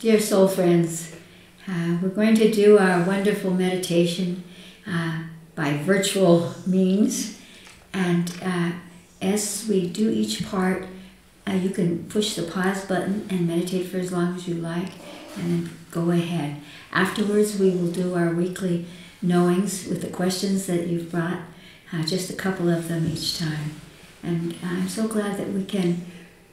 Dear soul friends, we're going to do our wonderful meditation by virtual means, and as we do each part, you can push the pause button and meditate for as long as you like, and then go ahead. Afterwards, we will do our weekly knowings with the questions that you've brought, just a couple of them each time. And I'm so glad that we can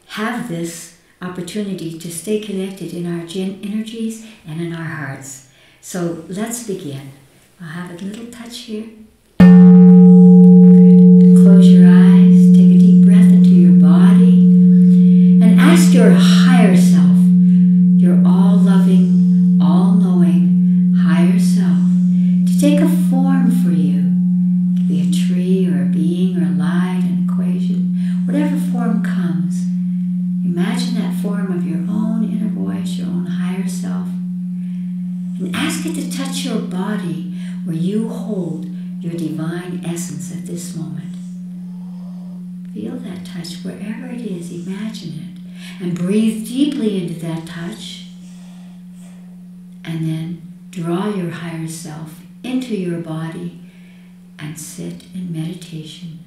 have this opportunity to stay connected in our energies and in our hearts. So let's begin. I'll have a little touch here. Good. Close your eyes, take a deep breath into your body, and ask your higher self, your all-loving, all-knowing higher self, to take a form for you. It could be a tree or a being or a light, an equation, whatever form comes. Imagine that form of your own inner voice, your own higher self, and ask it to touch your body where you hold your divine essence at this moment. Feel that touch wherever it is, imagine it, and breathe deeply into that touch, and then draw your higher self into your body and sit in meditation.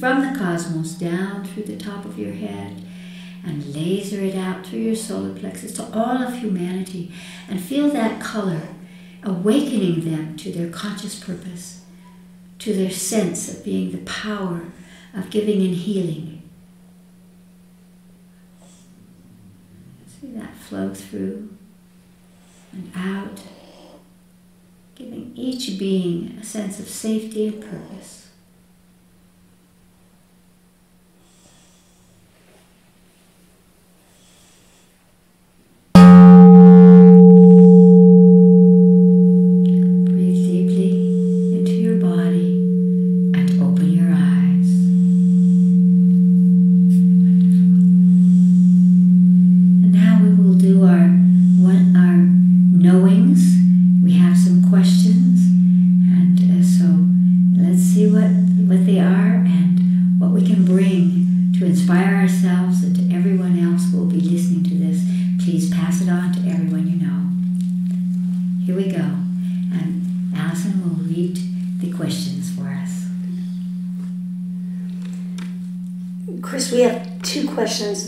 From the cosmos down through the top of your head and laser it out through your solar plexus to all of humanity, and feel that color awakening them to their conscious purpose, to their sense of being the power of giving and healing. See that flow through and out, giving each being a sense of safety and purpose.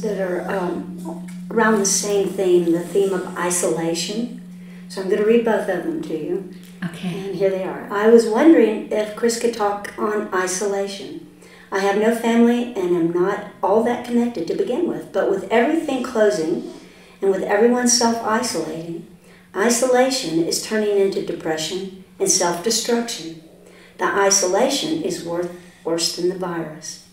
That are around the same theme, the theme of isolation. So I'm going to read both of them to you. Okay. And here they are. I was wondering if Chris could talk on isolation. I have no family and am not all that connected to begin with, but with everything closing and with everyone self-isolating, isolation is turning into depression and self-destruction. The isolation is worse than the virus.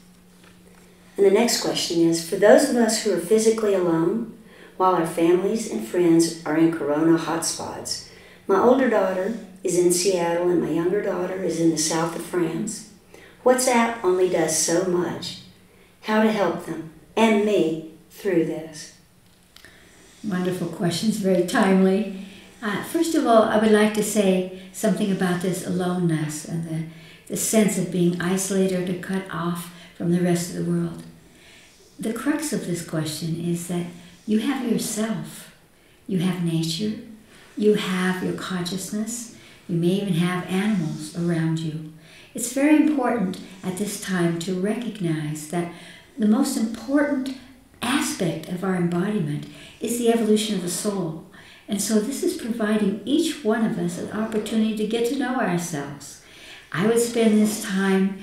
And the next question is, for those of us who are physically alone, while our families and friends are in corona hotspots, my older daughter is in Seattle and my younger daughter is in the south of France. WhatsApp only does so much. How to help them, and me, through this? Wonderful questions, very timely. First of all, I would like to say something about this aloneness and the sense of being isolated or cut off from the rest of the world. The crux of this question is that you have yourself, you have nature, you have your consciousness, you may even have animals around you. It's very important at this time to recognize that the most important aspect of our embodiment is the evolution of the soul. And so this is providing each one of us an opportunity to get to know ourselves. I would spend this time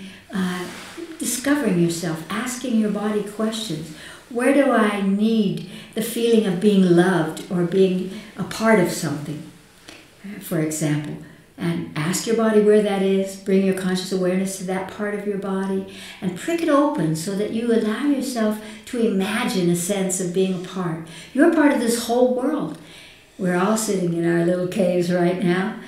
discovering yourself, asking your body questions. Where do I need the feeling of being loved or being a part of something, for example? And ask your body where that is, bring your conscious awareness to that part of your body, and prick it open so that you allow yourself to imagine a sense of being a part. You're part of this whole world. We're all sitting in our little caves right now,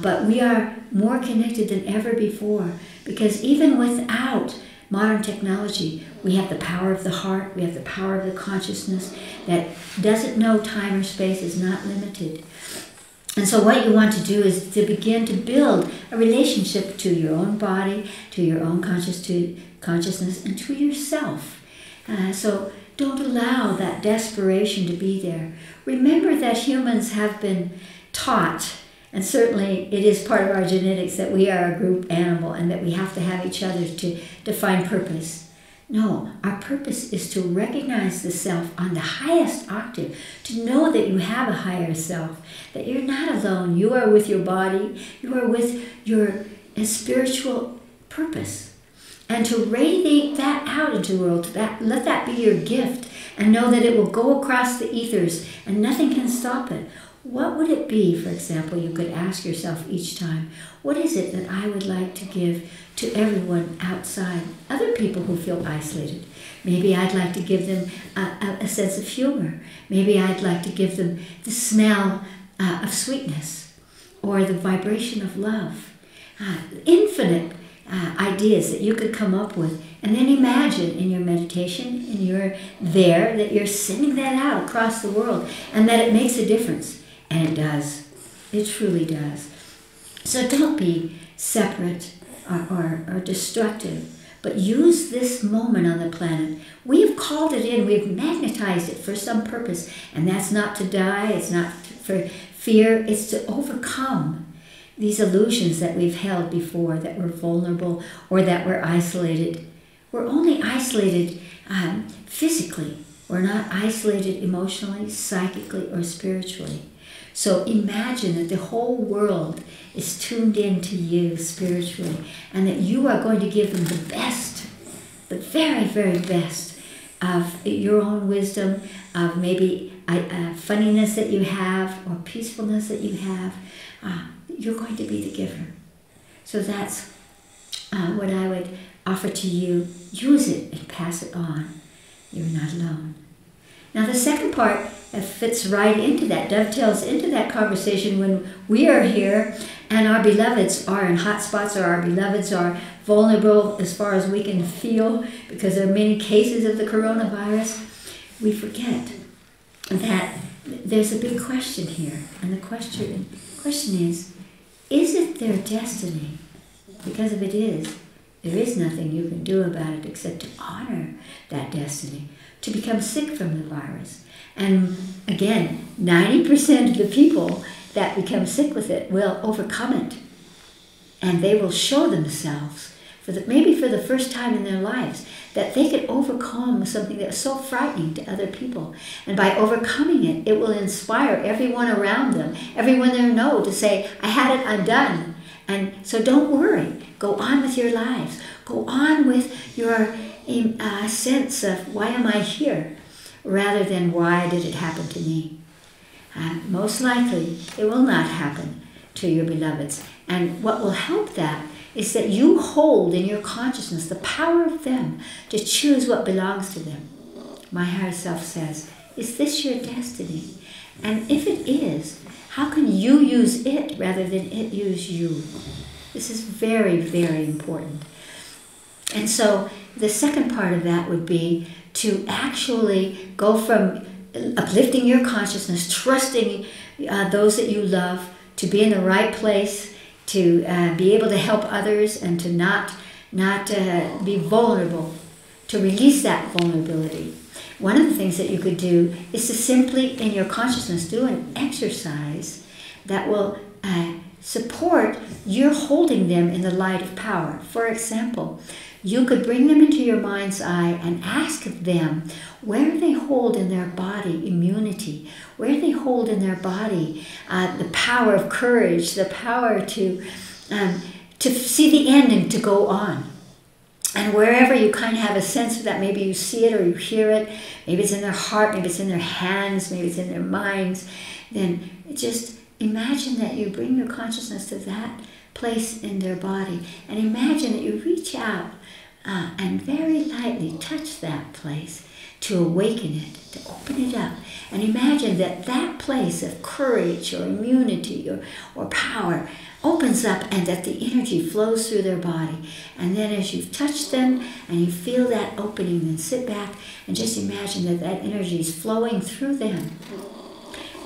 but we are more connected than ever before, because even without modern technology, we have the power of the heart, we have the power of the consciousness that doesn't know time or space, is not limited. And so what you want to do is to begin to build a relationship to your own body, to your own consciousness, and to yourself. So don't allow that desperation to be there. Remember that humans have been taught, and certainly it is part of our genetics, that we are a group animal and that we have to have each other to find purpose. No, our purpose is to recognize the self on the highest octave, to know that you have a higher self, that you're not alone. You are with your body, you are with your spiritual purpose. And to radiate that out into the world, let that be your gift, and know that it will go across the ethers and nothing can stop it. What would it be, for example, you could ask yourself each time, what is it that I would like to give to everyone outside, other people who feel isolated? Maybe I'd like to give them a sense of humor. Maybe I'd like to give them the smell of sweetness or the vibration of love. Infinite ideas that you could come up with, and then imagine in your meditation, in your there, that you're sending that out across the world and that it makes a difference. And it does. It truly does. So don't be separate or destructive, but use this moment on the planet. We've called it in, we've magnetized it for some purpose, and that's not to die, it's not for fear, it's to overcome these illusions that we've held before, that we're vulnerable or that we're isolated. We're only isolated physically. We're not isolated emotionally, psychically, or spiritually. So imagine that the whole world is tuned in to you spiritually, and that you are going to give them the best, the very, very best of your own wisdom, of maybe funniness that you have or peacefulness that you have. You're going to be the giver. So that's what I would offer to you. Use it and pass it on. You're not alone. Now the second part fits right into that, dovetails into that conversation when we are here and our beloveds are in hot spots, or our beloveds are vulnerable as far as we can feel, because there are many cases of the coronavirus. We forget that there's a big question here, and the question is it their destiny? Because if it is, there is nothing you can do about it except to honor that destiny, to become sick from the virus. And again, 90% of the people that become sick with it will overcome it. And they will show themselves, maybe for the first time in their lives, that they could overcome something that's so frightening to other people. And by overcoming it, it will inspire everyone around them, everyone they know, to say, I had it, I'm done. And so don't worry. Go on with your lives. Go on with your sense of, why am I here? Rather than, why did it happen to me? Most likely, it will not happen to your beloveds. And what will help that is that you hold in your consciousness the power of them to choose what belongs to them. My higher self says, is this your destiny? And if it is, how can you use it rather than it use you? This is very, very important. And so the second part of that would be to actually go from uplifting your consciousness, trusting those that you love, to be in the right place, to be able to help others, and to not be vulnerable, to release that vulnerability. One of the things that you could do is to simply, in your consciousness, do an exercise that will support your holding them in the light of power. For example, you could bring them into your mind's eye and ask them where they hold in their body immunity, where they hold in their body the power of courage, the power to see the end and to go on. And wherever you kind of have a sense of that, maybe you see it or you hear it, maybe it's in their heart, maybe it's in their hands, maybe it's in their minds, then just imagine that you bring your consciousness to that place in their body, and imagine that you reach out and very lightly touch that place to awaken it, to open it up. And imagine that that place of courage or immunity or power opens up, and that the energy flows through their body. And then as you've touched them and you feel that opening, then sit back and just imagine that that energy is flowing through them.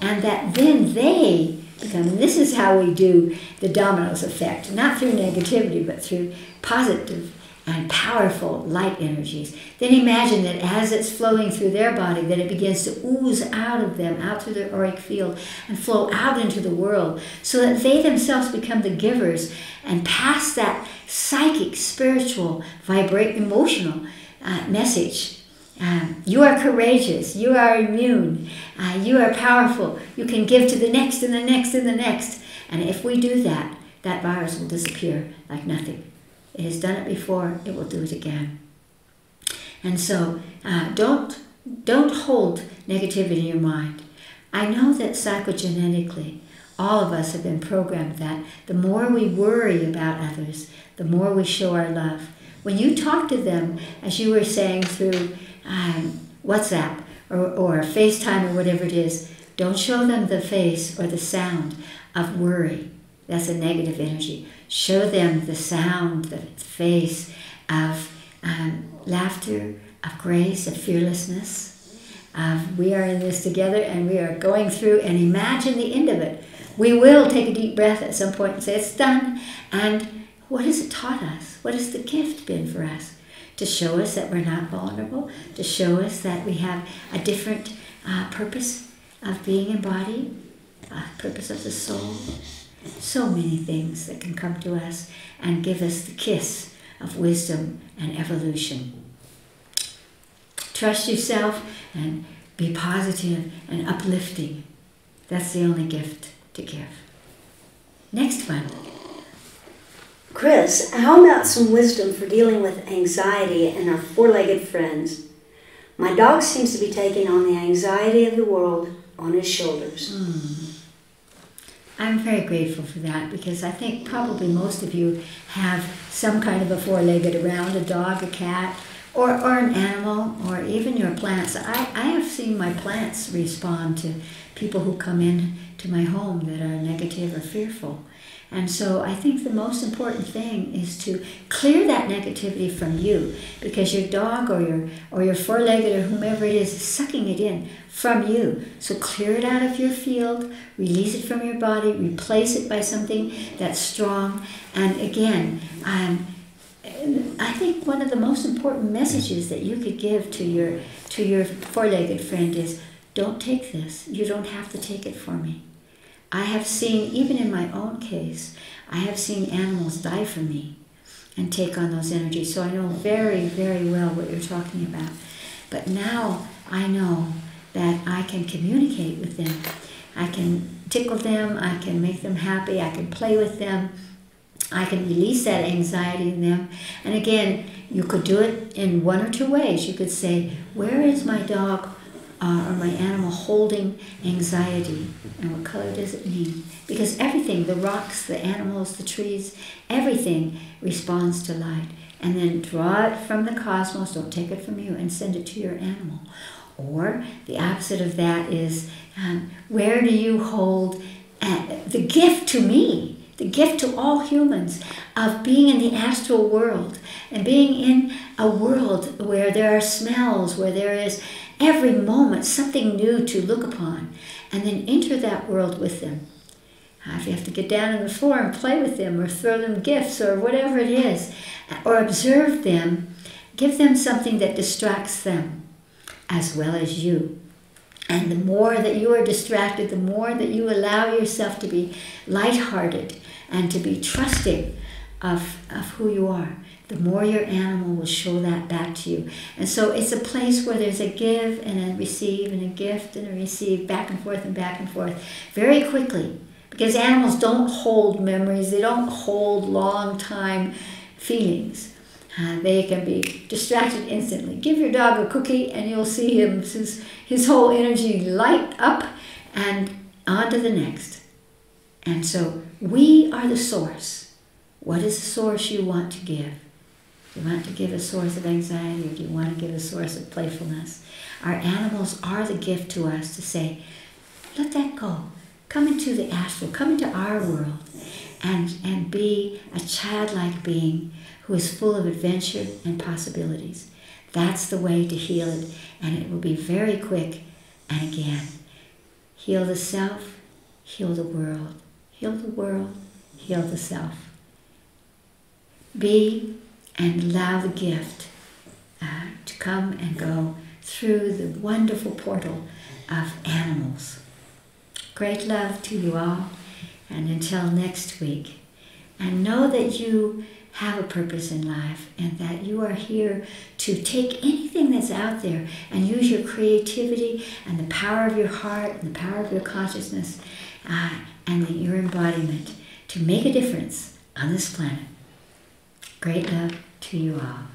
And that then they become, and this is how we do the dominoes effect, not through negativity, but through positive and powerful light energies. Then imagine that as it's flowing through their body, that it begins to ooze out of them, out through their auric field, and flow out into the world, so that they themselves become the givers and pass that psychic, spiritual, vibrate, emotional message. You are courageous, you are immune, you are powerful, you can give to the next and the next and the next. And if we do that, that virus will disappear like nothing. It has done it before, it will do it again. And so don't hold negativity in your mind. I know that psychogenetically, all of us have been programmed that the more we worry about others, the more we show our love. When you talk to them, as you were saying, through WhatsApp or FaceTime or whatever it is, don't show them the face or the sound of worry. That's a negative energy. Show them the sound, the face of laughter, of grace, of fearlessness. We are in this together and we are going through, and imagine the end of it. We will take a deep breath at some point and say, it's done. And what has it taught us? What has the gift been for us? To show us that we're not vulnerable, to show us that we have a different purpose of being embodied, purpose of the soul. So many things that can come to us and give us the kiss of wisdom and evolution. Trust yourself and be positive and uplifting. That's the only gift to give. Next one. Chris, how about some wisdom for dealing with anxiety and our four-legged friends? My dog seems to be taking on the anxiety of the world on his shoulders. I'm very grateful for that, because I think probably most of you have some kind of a four-legged around, a dog, a cat, or an animal, or even your plants. I have seen my plants respond to people who come in to my home that are negative or fearful. And so I think the most important thing is to clear that negativity from you, because your dog or your four-legged or whomever it is sucking it in from you. So clear it out of your field, release it from your body, replace it by something that's strong. And again, I think one of the most important messages that you could give to your four-legged friend is, don't take this. You don't have to take it for me. I have seen, even in my own case, I have seen animals die for me and take on those energies. So I know very, very well what you're talking about. But now I know that I can communicate with them. I can tickle them. I can make them happy. I can play with them. I can release that anxiety in them. And again, you could do it in one or two ways. You could say, where is my dog or my animal holding anxiety, and what color does it mean? Because everything, the rocks, the animals, the trees, everything responds to light. And then draw it from the cosmos, don't take it from you, and send it to your animal. Or the opposite of that is, where do you hold the gift to me the gift to all humans of being in the astral world and being in a world where there are smells, where there is every moment something new to look upon, and then enter that world with them. If you have to get down on the floor and play with them or throw them gifts or whatever it is, or observe them, give them something that distracts them as well as you. And the more that you are distracted, the more that you allow yourself to be lighthearted and to be trusting of who you are, the more your animal will show that back to you. And so it's a place where there's a give and a receive and a gift and a receive, back and forth and back and forth, very quickly. Because animals don't hold memories, they don't hold long-time feelings. They can be distracted instantly. Give your dog a cookie and you'll see him, his whole energy light up and on to the next. And so we are the source. What is the source you want to give? Do you want to give a source of anxiety? Do you want to give a source of playfulness? Our animals are the gift to us to say, let that go. Come into the astral, come into our world, and be a childlike being who is full of adventure and possibilities. That's the way to heal it, and it will be very quick. And again, heal the self, heal the world, heal the world, heal the self. Be and allow the gift to come and go through the wonderful portal of animals. Great love to you all, and until next week. And know that you have a purpose in life and that you are here to take anything that's out there and use your creativity and the power of your heart and the power of your consciousness and your embodiment to make a difference on this planet. Great love to you all.